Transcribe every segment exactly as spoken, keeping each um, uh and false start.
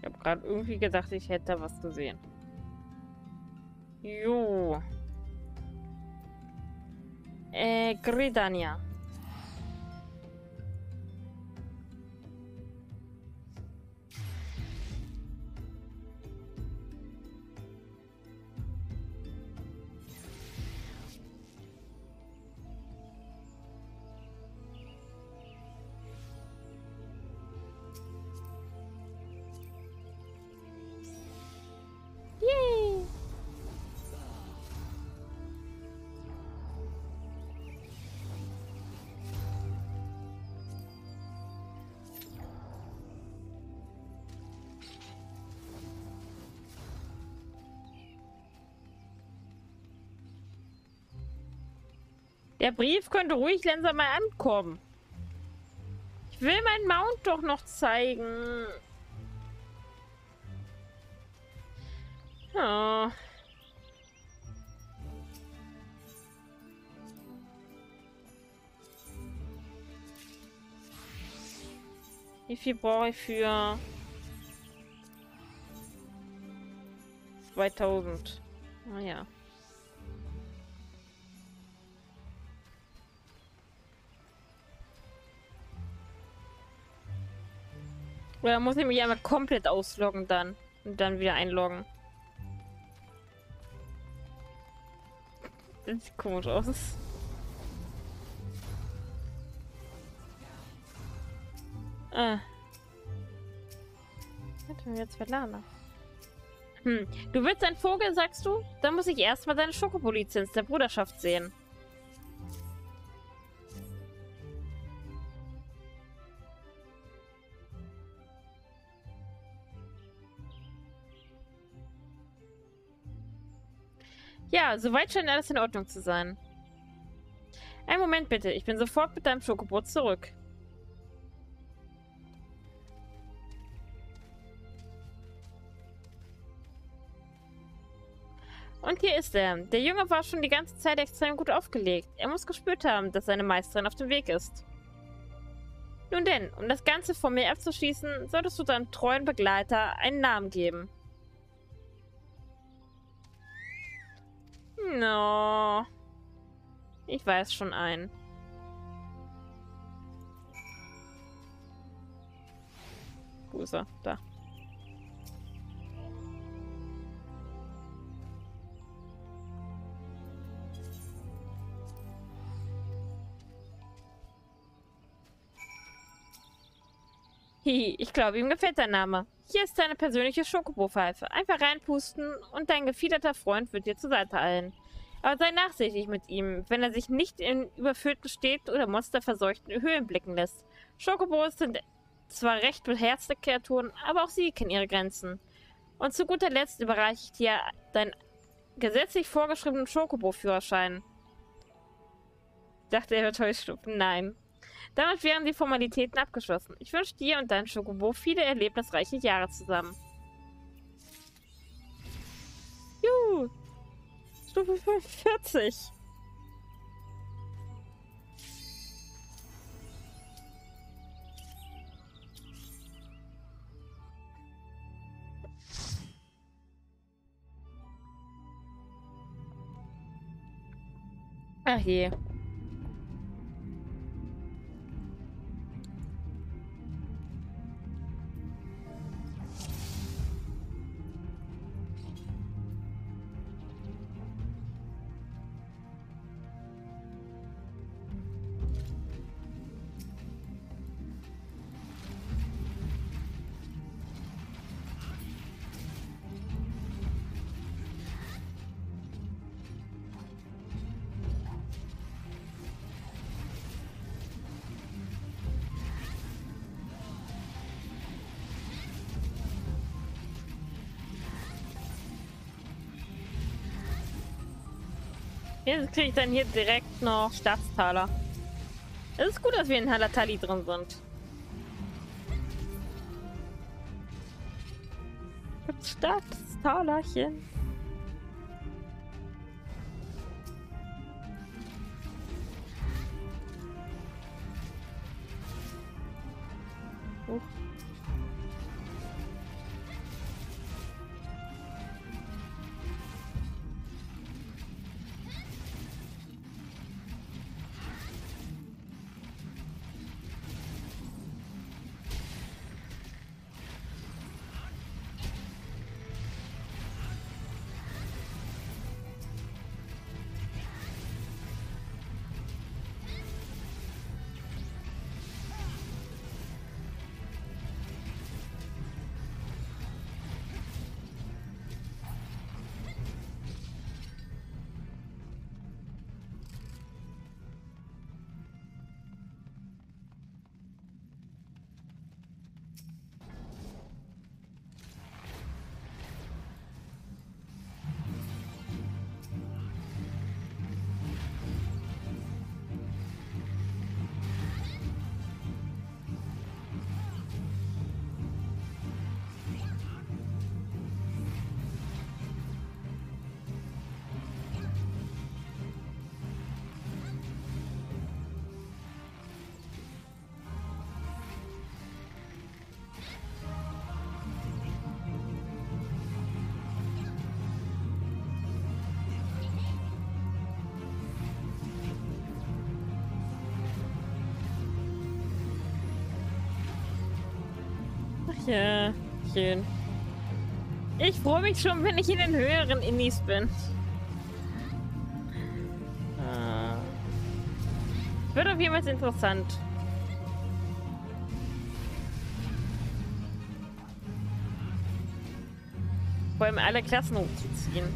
Ich habe gerade irgendwie gedacht, ich hätte was gesehen. Jo. Äh, Gridania. Der Brief könnte ruhig langsam mal ankommen. Ich will meinen Mount doch noch zeigen. Oh. Wie viel brauche ich für zweitausend? Naja. Oder muss ich mich einmal komplett ausloggen dann und dann wieder einloggen? Das sieht komisch aus. Ah. Warte, jetzt verladen. Hm. Du willst ein Vogel, sagst du? Dann muss ich erstmal deine Schokobo-Lizenz der Bruderschaft sehen. Ja, soweit scheint alles in Ordnung zu sein. Einen Moment bitte, ich bin sofort mit deinem Schokobo zurück. Und hier ist er. Der Junge war schon die ganze Zeit extrem gut aufgelegt. Er muss gespürt haben, dass seine Meisterin auf dem Weg ist. Nun denn, um das Ganze von mir abzuschließen, solltest du deinem treuen Begleiter einen Namen geben. No. Ich weiß schon einen. Wo ist er? Da. Hihi, ich glaube, ihm gefällt dein Name. Hier ist deine persönliche Schokobo-Pfeife. Einfach reinpusten und dein gefiederter Freund wird dir zur Seite eilen. Aber sei nachsichtig mit ihm, wenn er sich nicht in überfüllten Städten oder monsterverseuchten Höhlen blicken lässt. Schokobos sind zwar recht beherzte Kreaturen, aber auch sie kennen ihre Grenzen. Und zu guter Letzt überreiche ich dir deinen gesetzlich vorgeschriebenen Schokobo-Führerschein. Dachte er, wird heuschnupfen. Nein. Damit wären die Formalitäten abgeschlossen. Ich wünsche dir und deinem Schokobo viele erlebnisreiche Jahre zusammen. Juhu! Stufe fünfundvierzig! Ach je. Jetzt kriege ich dann hier direkt noch Staatstaler. Es ist gut, dass wir in Halatali drin sind. Das Staatstalerchen. Oh. Ach ja, schön. Ich freue mich schon, wenn ich in den höheren Innis bin. Ah. Wird auf jeden Fall interessant. Vor allem alle Klassen hochzuziehen.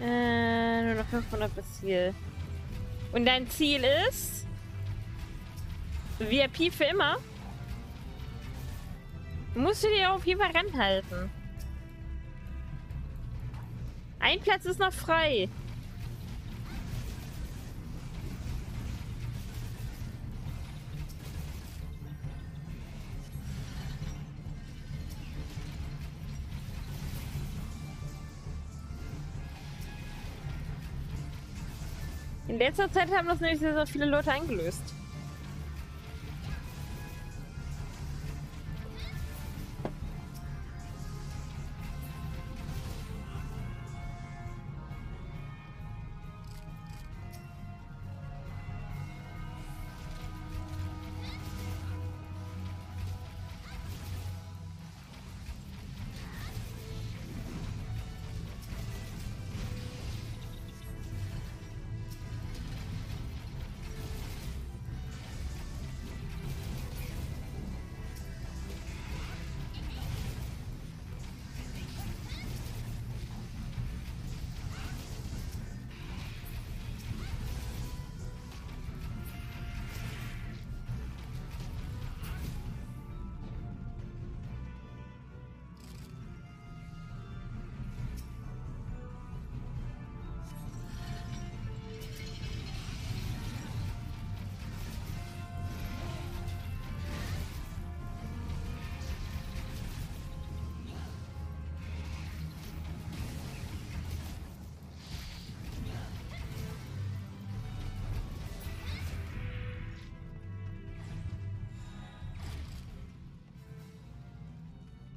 Äh, nur noch fünfhundert bis Ziel. Und dein Ziel ist? V I P für immer? Musst du dir auf jeden Fall ranhalten. Ein Platz ist noch frei. In letzter Zeit haben das nämlich sehr, sehr viele Leute eingelöst.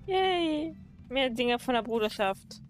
Yay! Mehr Dinge von der Bruderschaft.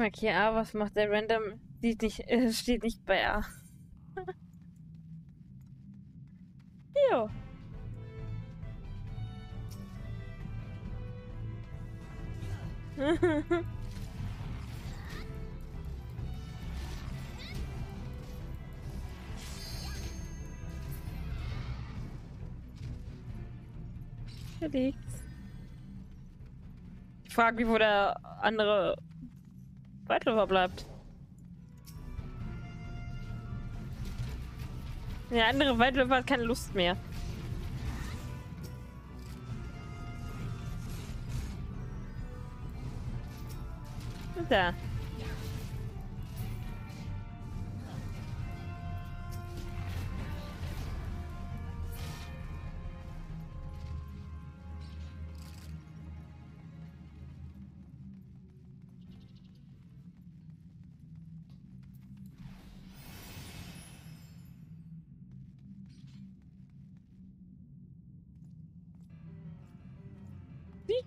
markiere A, was macht der Random? Sieht nicht, äh, steht nicht bei A. Jo. Da liegt's. Ich frage mich, wo der andere Weitläufer bleibt. Der andere Weitläufer hat keine Lust mehr. Und da.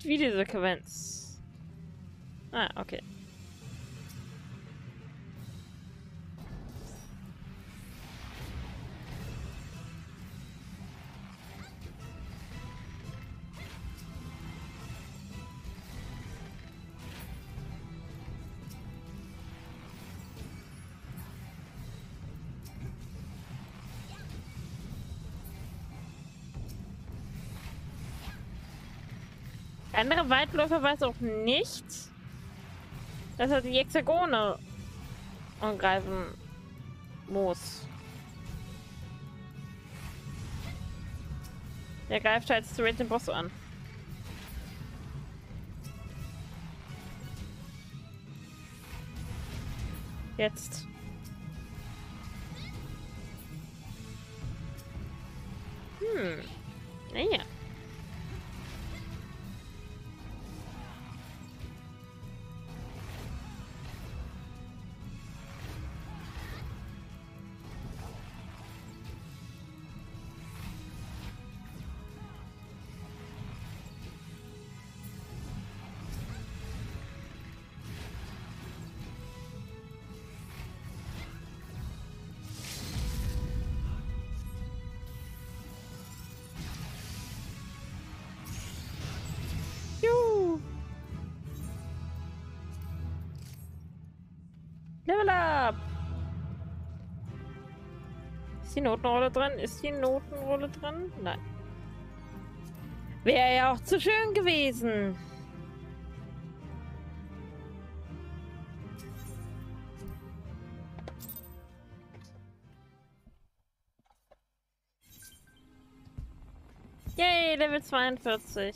Videosequenz. Ah, okay. Andere Weitläufer weiß auch nicht, dass er die Hexagone angreifen muss. Der greift halt straight den Boss an. Jetzt. Hm. Naja. Ist die Notenrolle drin? Ist die Notenrolle drin? Nein. Wäre ja auch zu schön gewesen. Yay, Level zweiundvierzig.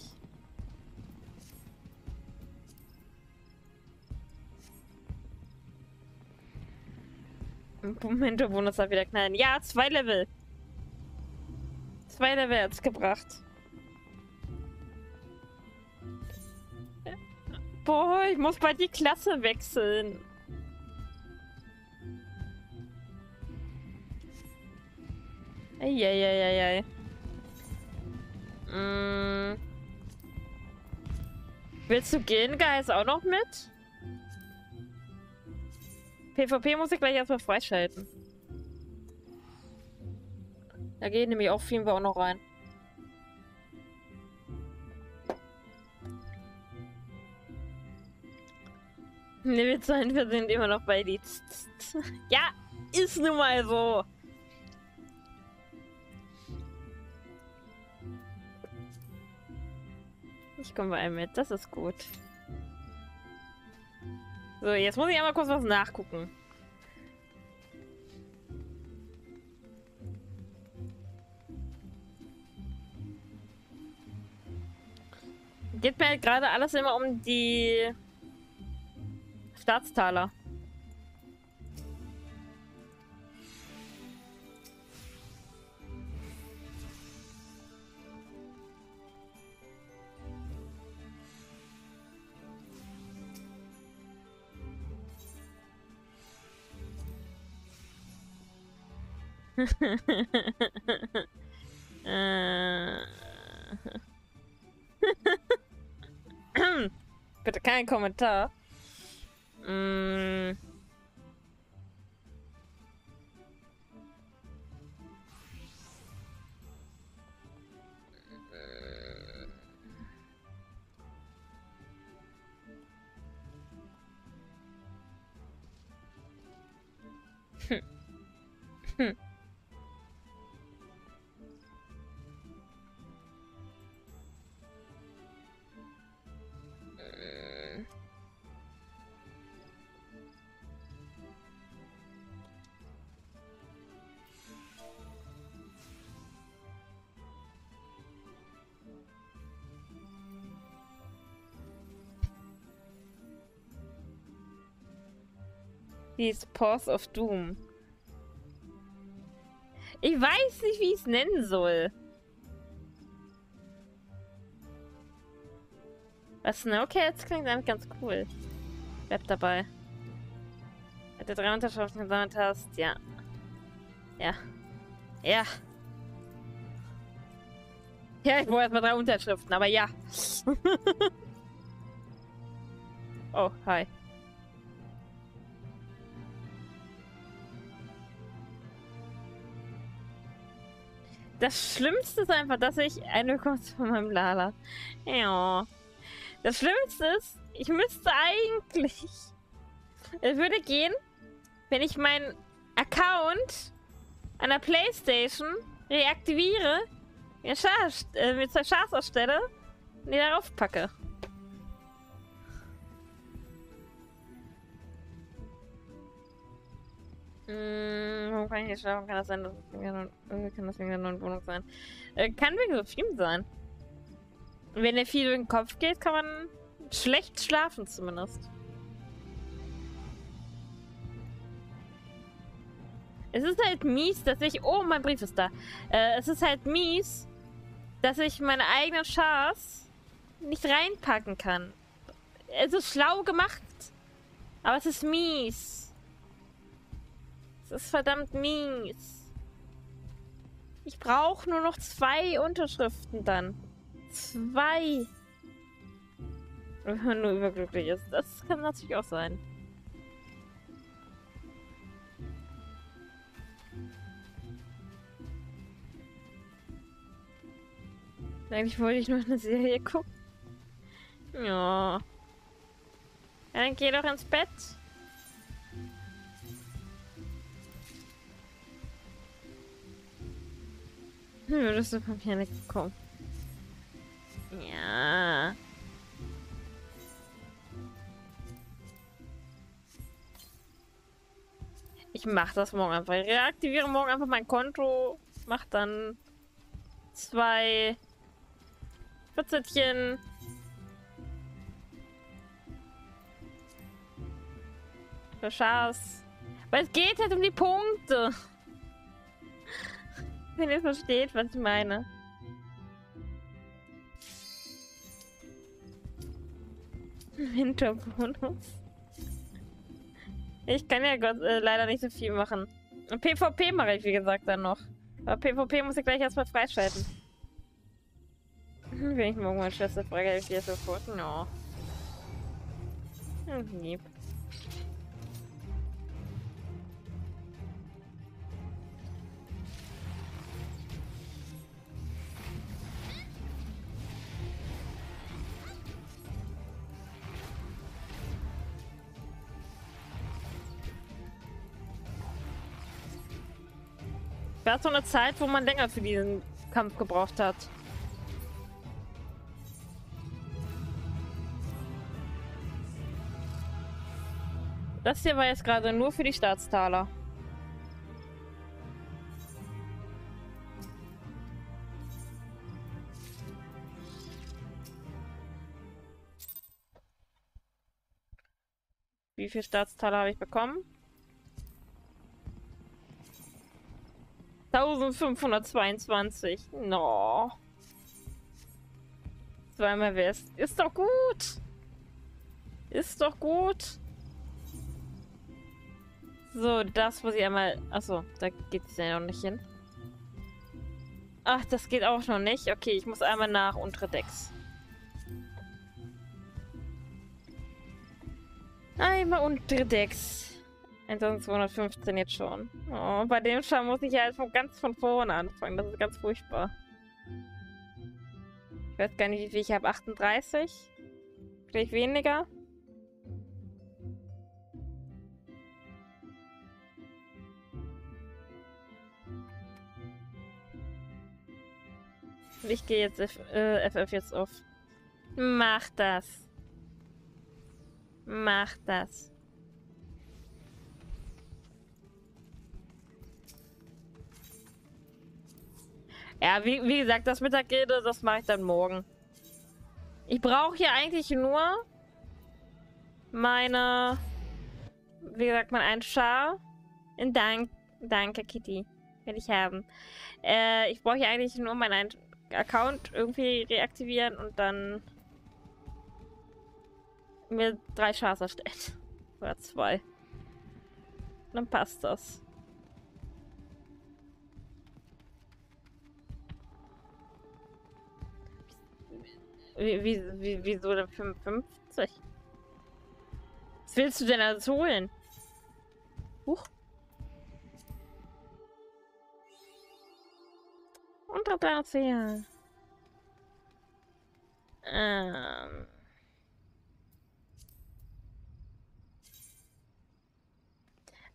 Moment, wo das halt wieder knallen. Ja, zwei Level. Zwei Level hat's gebracht. Boah, ich muss bald die Klasse wechseln. Eieieiei. Hm. Willst du gehen, Geist, auch noch mit? PvP muss ich gleich erstmal freischalten. Da gehen nämlich auch viel wir auch noch rein. Ne, wir sind immer noch bei die. Ja, ist nun mal so. Ich komme bei einem mit, das ist gut. So, jetzt muss ich einmal kurz was nachgucken. Geht mir halt gerade alles immer um die Staatstaler. Bitte kein Kommentar. Mm. Hm. Hm. Die Paws of Doom. Ich weiß nicht, wie ich es nennen soll. Was denn? Okay, jetzt klingt eigentlich ganz cool. Bleib dabei. Hat du drei Unterschriften gesammelt hast? Ja. Ja. Ja. Ja, ich brauche erstmal drei Unterschriften, aber ja. Oh, hi. Das Schlimmste ist einfach, dass ich eine bekomme von meinem Lala. Ja. Das Schlimmste ist, ich müsste eigentlich... Es würde gehen, wenn ich meinen Account an der Playstation reaktiviere, mir, Schaf, äh, mir zwei Schafs ausstelle und die darauf packe. Hm, warum kann ich nicht schlafen? Kann das sein, dass das wegen der neuen Wohnung sein? Äh, kann wegen so viel sein. Wenn der viel in den Kopf geht, kann man schlecht schlafen zumindest. Es ist halt mies, dass ich... Oh, mein Brief ist da. Äh, es ist halt mies, dass ich meine eigenen Schafs nicht reinpacken kann. Es ist schlau gemacht, aber es ist mies. Das ist verdammt mies. Ich brauche nur noch zwei Unterschriften dann. Zwei. Wenn man nur überglücklich ist. Das kann natürlich auch sein. Eigentlich wollte ich nur eine Serie gucken. Ja. Ja, dann geh doch ins Bett. Hm, würdest du von mir nicht kommen? Ja. Ich mach das morgen einfach. Ich reaktiviere morgen einfach mein Konto. Mach dann zwei Pizzetchen. Verschaß. Weil es geht halt um die Punkte. Wenn ihr versteht, was ich meine. Winterbonus. Ich kann ja Gott, äh, leider nicht so viel machen. Und PvP mache ich, wie gesagt, dann noch. Aber PvP muss ich gleich erstmal freischalten. Wenn ich morgen meine Schwester frage, ich dir sofort. No. Lieb. War so eine Zeit, wo man länger für diesen Kampf gebraucht hat. Das hier war jetzt gerade nur für die Staatstaler. Wie viele Staatstaler habe ich bekommen? fünfzehnhundertzweiundzwanzig. No. Zweimal West. Ist doch gut. Ist doch gut. So, das muss ich einmal... Achso, da geht es ja noch nicht hin. Ach, das geht auch noch nicht. Okay, ich muss einmal nach untere Decks. Einmal unter Decks. eintausendzweihundertfünfzehn jetzt schon. Oh, bei dem Schaden muss ich ja halt von ganz von vorne anfangen. Das ist ganz furchtbar. Ich weiß gar nicht, wie viel ich habe. achtunddreißig? Vielleicht weniger? Ich gehe jetzt F äh, F F jetzt auf. Mach das. Mach das. Ja, wie, wie gesagt, das Mittagrede, das mache ich dann morgen. Ich brauche hier eigentlich nur meine, wie gesagt, mein einen Schar. In Dank, danke, Kitty. Will ich haben. Äh, ich brauche hier eigentlich nur meinen einen Account irgendwie reaktivieren und dann mir drei Schars erstellt. Oder zwei. Dann passt das. Wie, wie, wie, wieso denn fünfundfünfzig? Was willst du denn alles holen? Huch. Unterplatz hier. Ähm.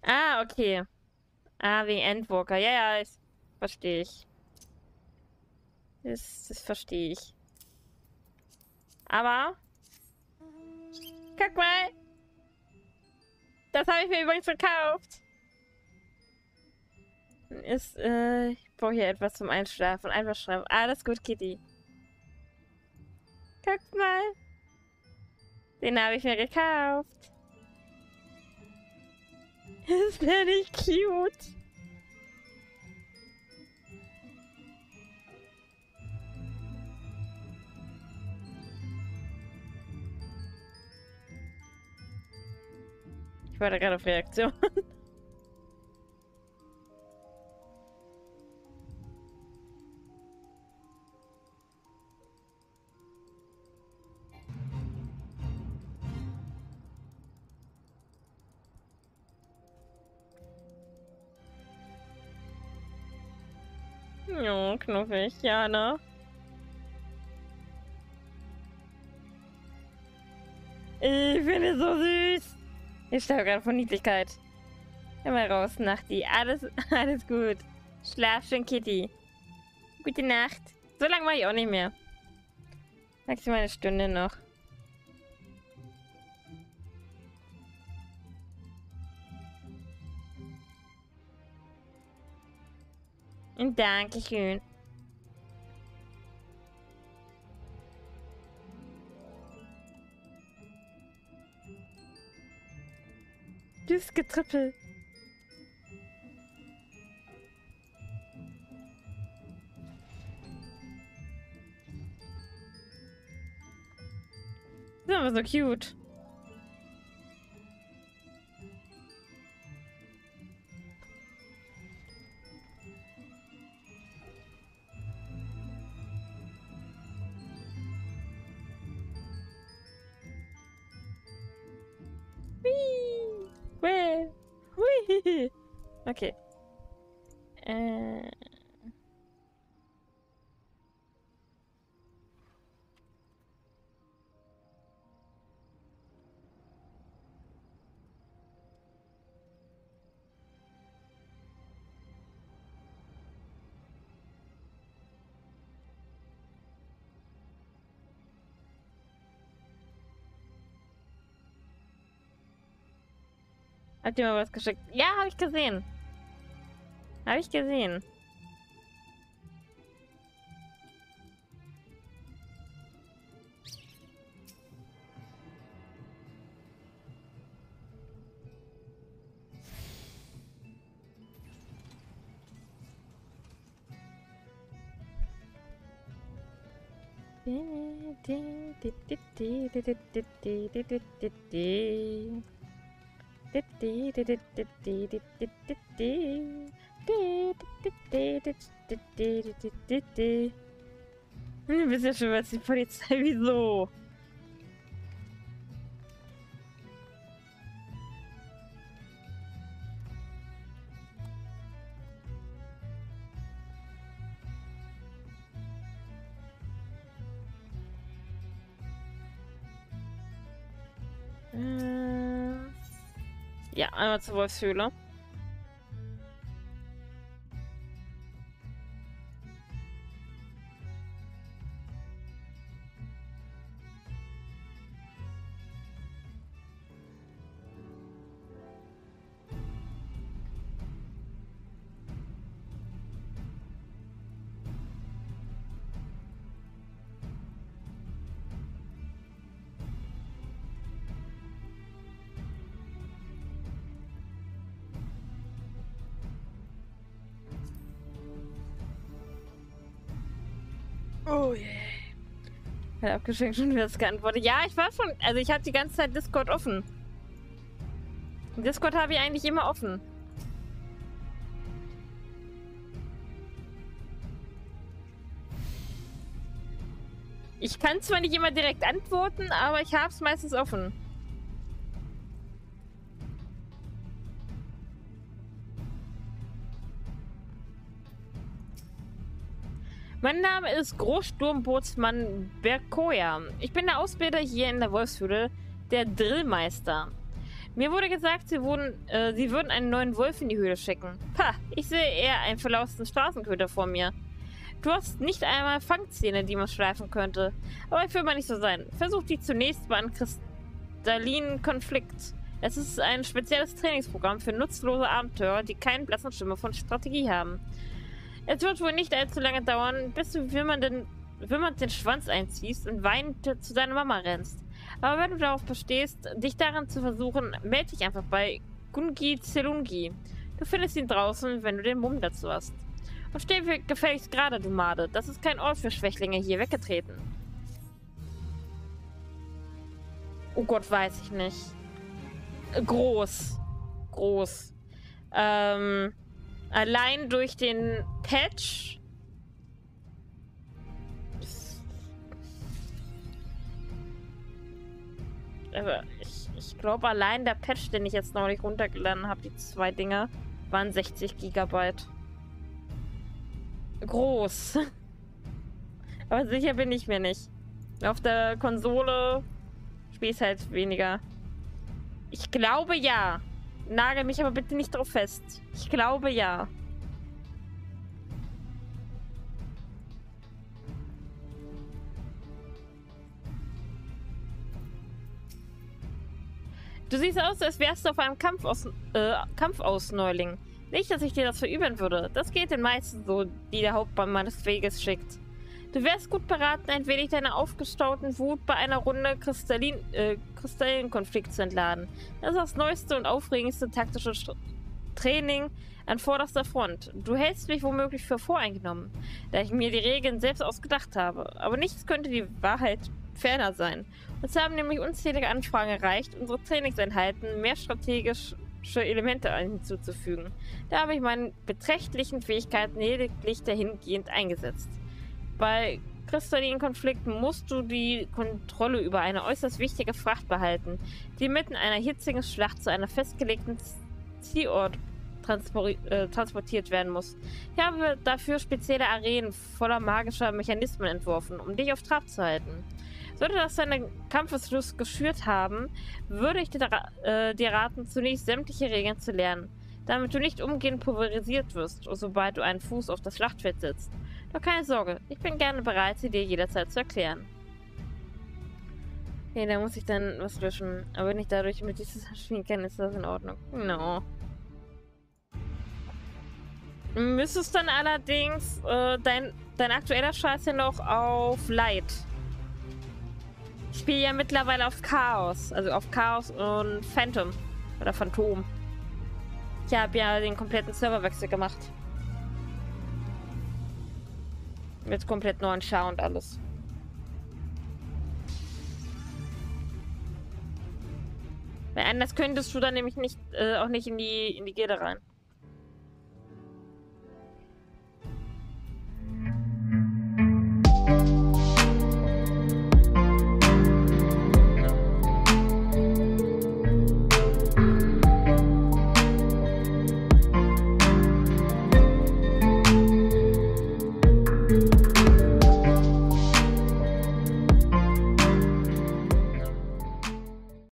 Ah, okay. Ah, wegen Endwalker. Ja, ja, das verstehe ich. Das, das verstehe ich. Aber, guck mal, das habe ich mir übrigens verkauft. Ist, äh, ich brauche hier etwas zum Einschlafen, einfach schreiben. Alles gut, Kitty. Guck mal, den habe ich mir gekauft. Ist der nicht cute? Ich war da gerade auf Reaktion. Jo, knuffig, ja, ne? Ich finde es so süß. Ich sterbe gerade von Niedlichkeit. Immer raus, Nachti. Alles, alles gut. Schlaf schön, Kitty. Gute Nacht. So lange mache ich auch nicht mehr. Maximal eine Stunde noch. Und Dankeschön. Süß Getrippel. Das ist aber so cute. Okay. Äh. Habt ihr mir was geschickt? Ja, habe ich gesehen. Habe ich gesehen. Du bist ja schon was die Polizei, wieso? Hm. Ja, einmal zur Wolfshöhle. Oh yeah. Hat abgeschenkt schon wieder das geantwortet. Ja, ich war schon. Also ich hatte die ganze Zeit Discord offen. Discord habe ich eigentlich immer offen. Ich kann zwar nicht immer direkt antworten, aber ich habe es meistens offen. Mein Name ist Großsturmbootsmann Berkoja. Ich bin der Ausbilder hier in der Wolfshöhle, der Drillmeister. Mir wurde gesagt, sie, wurden, äh, sie würden einen neuen Wolf in die Höhle schicken. Pah, ich sehe eher einen verlausten Straßenköter vor mir. Du hast nicht einmal Fangzähne, die man schleifen könnte. Aber ich will mal nicht so sein. Versuch dich zunächst mal an Kristallinen Konflikt. Es ist ein spezielles Trainingsprogramm für nutzlose Abenteurer, die keinen blassen Schimmer von Strategie haben. Es wird wohl nicht allzu lange dauern, bis du wimmernden, wimmernd den Schwanz einziehst und weinend zu deiner Mama rennst. Aber wenn du darauf bestehst, dich daran zu versuchen, melde dich einfach bei Gungi Zelungi. Du findest ihn draußen, wenn du den Mumm dazu hast. Und steh gefälligst gerade, du Made. Das ist kein Ort für Schwächlinge, hier weggetreten. Oh Gott, weiß ich nicht. Groß. Groß. Ähm... Allein durch den Patch. Aber ich, ich glaube, allein der Patch, den ich jetzt neulich runtergeladen habe, die zwei Dinger, waren sechzig Gigabyte. Groß. Aber sicher bin ich mir nicht. Auf der Konsole spiele ich halt weniger. Ich glaube ja. Nagel mich aber bitte nicht drauf fest. Ich glaube ja. Du siehst aus, als wärst du auf einem Kampf aus, äh, Kampf aus Neuling. Nicht, dass ich dir das verübeln würde. Das geht den meisten so, die der Hauptmann meines Weges schickt. Du wärst gut beraten, ein wenig deiner aufgestauten Wut bei einer Runde Kristallin, äh, Kristallenkonflikt zu entladen. Das ist das neueste und aufregendste taktische Training an vorderster Front. Du hältst mich womöglich für voreingenommen, da ich mir die Regeln selbst ausgedacht habe. Aber nichts könnte die Wahrheit ferner sein. Uns haben nämlich unzählige Anfragen erreicht, unsere Trainingseinheiten mehr strategisch Elemente hinzuzufügen. Da habe ich meine beträchtlichen Fähigkeiten lediglich dahingehend eingesetzt. Bei kristallinen Konflikten musst du die Kontrolle über eine äußerst wichtige Fracht behalten, die mitten einer hitzigen Schlacht zu einer festgelegten Zielort äh, transportiert werden muss. Ich habe dafür spezielle Arenen voller magischer Mechanismen entworfen, um dich auf Trab zu halten. Sollte das deine Kampfeslust geschürt haben, würde ich dir, äh, dir raten, zunächst sämtliche Regeln zu lernen, damit du nicht umgehend pulverisiert wirst, sobald du einen Fuß auf das Schlachtfeld setzt. Doch keine Sorge, ich bin gerne bereit, sie dir jederzeit zu erklären. Okay, da muss ich dann was löschen. Aber wenn ich dadurch mit dieses spielen kann, ist das in Ordnung. Genau. No. Müsstest dann allerdings äh, dein, dein aktueller Scheiß ja noch auf Light. Ich spiele ja mittlerweile auf Chaos. Also auf Chaos und Phantom. Oder Phantom. Ich habe ja den kompletten Serverwechsel gemacht. Mit komplett neuen Char und alles. Weil anders könntest du dann nämlich nicht, äh, auch nicht in die, in die Gilde rein.